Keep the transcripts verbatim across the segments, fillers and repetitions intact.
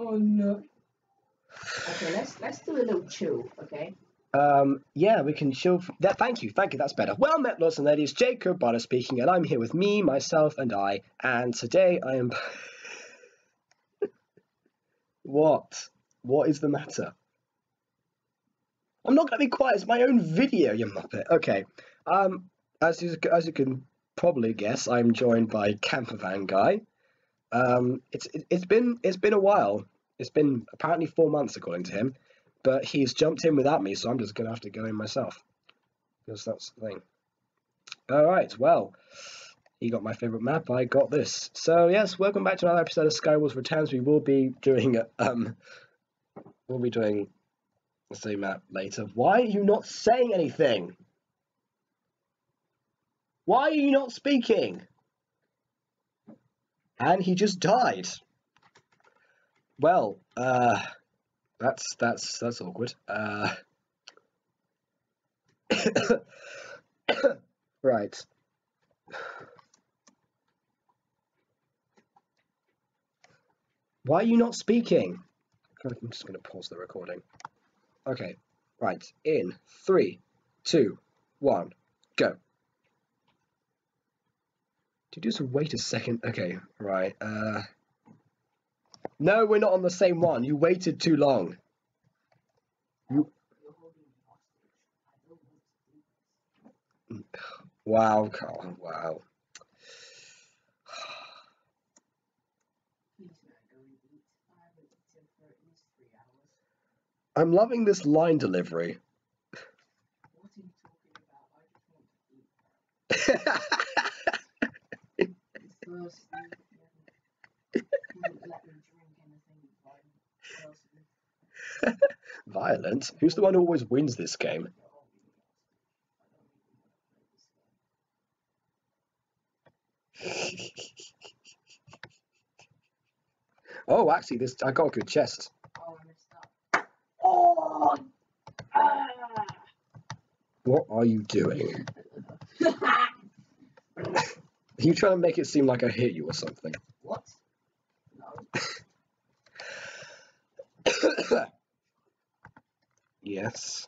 Oh no. Okay, let's let's do a little chill, okay? Um, yeah, we can chill. F that, thank you, thank you, that's better. Well met, lords and ladies, Jacob Butter speaking, and I'm here with me, myself, and I, and today I am... What? What is the matter? I'm not going to be quiet, it's my own video, you muppet. Okay, um, as you, as you can probably guess, I'm joined by Campervanguy. Um, it's, it, it's been, it's been a while. It's been apparently four months according to him, but he's jumped in without me, so I'm just going to have to go in myself, because that's the thing. Alright, well, he got my favourite map, I got this. So yes, welcome back to another episode of Skywars Returns. We will be doing, um, we'll be doing the same map later. Why are you not saying anything? Why are you not speaking? And he just died. Well, uh, that's, that's, that's awkward. Uh, right. Why are you not speaking? I'm just going to pause the recording. Okay, right. In three, two, one, go. Do you just wait a second? Okay, right. Uh... No, we're not on the same one. You waited too long. You... Wow, Carl. Wow. I'm loving this line delivery. What are you talking about? I just want to eat that. It's thirsty. Violence? Who's the one who always wins this game? Oh, actually, this I got a good chest. Oh, ah. What are you doing? Are you trying to make it seem like I hit you or something? What? Yes.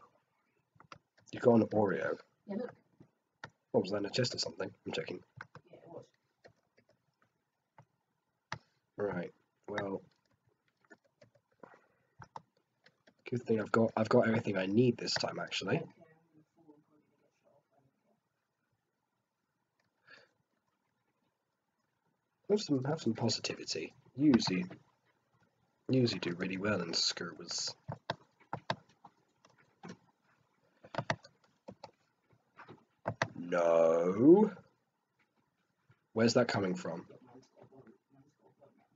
You got an Oreo. Yeah, look. What was that, in a chest or something? I'm checking. Yeah, it was. Right. Well. Good thing I've got I've got everything I need this time, actually. Okay. Have some have some positivity. Usually, usually do really well in Skywars. No. Where's that coming from?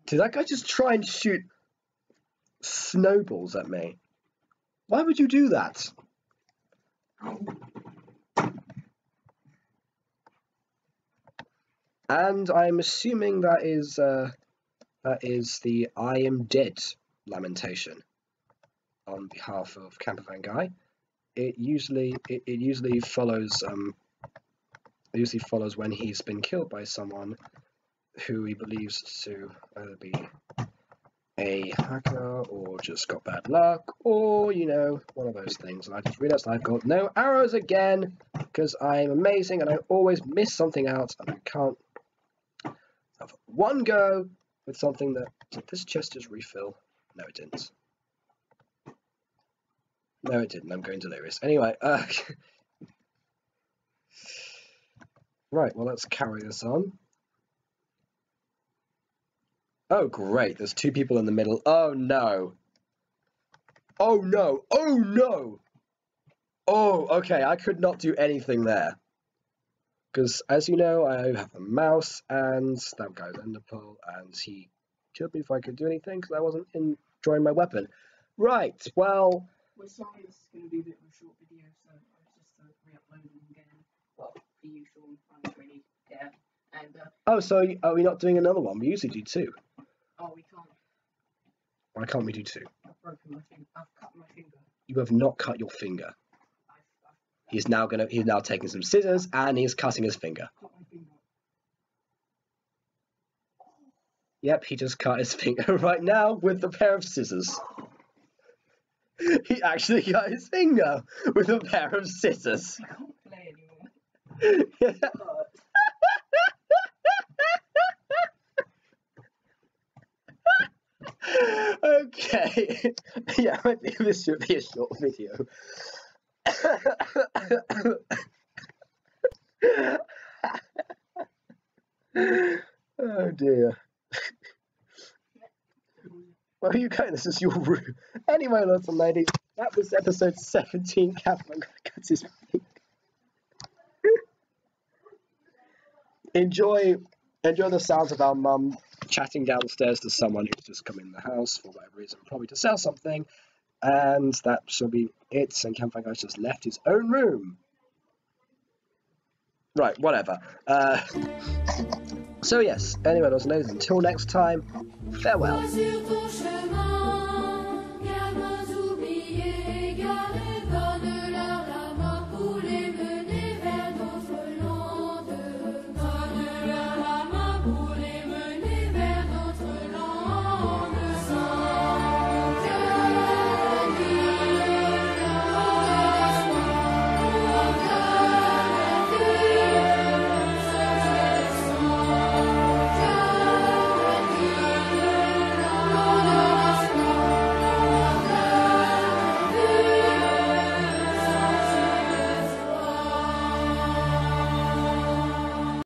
Did that guy just try and shoot snowballs at me? Why would you do that? And I'm assuming that is uh, that is the I am dead lamentation on behalf of Campervanguy. It usually it, it usually follows um it usually follows when he's been killed by someone who he believes to either be a hacker or just got bad luck or, you know, one of those things. And I just realized I've got no arrows again because I'm amazing and I always miss something out and I can't have one go with something that... Did this chest just refill? No, it didn't. No, it didn't. I'm going delirious. Anyway, uh... Right, well, let's carry this on. Oh, great. There's two people in the middle. Oh, no. Oh, no. Oh, no. Oh, okay. I could not do anything there. Because, as you know, I have a mouse, and that guy's in the pool, and he killed me if I could do anything, because I wasn't in drawing my weapon. Right, well... We're sorry this is going to be a bit of a short video, so I was just uh, re-uploading again. Well, the usual one really dead. And, uh, oh, so are we not doing another one? We usually do two. Oh, we can't. Why can't we do two? I've broken my finger. I've cut my finger. You have not cut your finger. I've, I've, he's now gonna. He's now taking some scissors and he's cutting his finger. Cut my finger. Yep, he just cut his finger right now with a pair of scissors. He actually cut his finger with a pair of scissors. I can't play anymore. Yeah. Okay, yeah, I think this should be a short video. Oh dear. Where are you going? This is your room. Anyway, lots of ladies, that was episode seventeen. Campervanguy cuts his finger. Enjoy. Enjoy the sounds of our mum chatting downstairs to someone who's just come in the house for whatever reason, probably to sell something, and that shall be it. And Campervanguy's just left his own room. Right, whatever. Uh, so yes, anyway, ladies and gentlemen, until next time, farewell.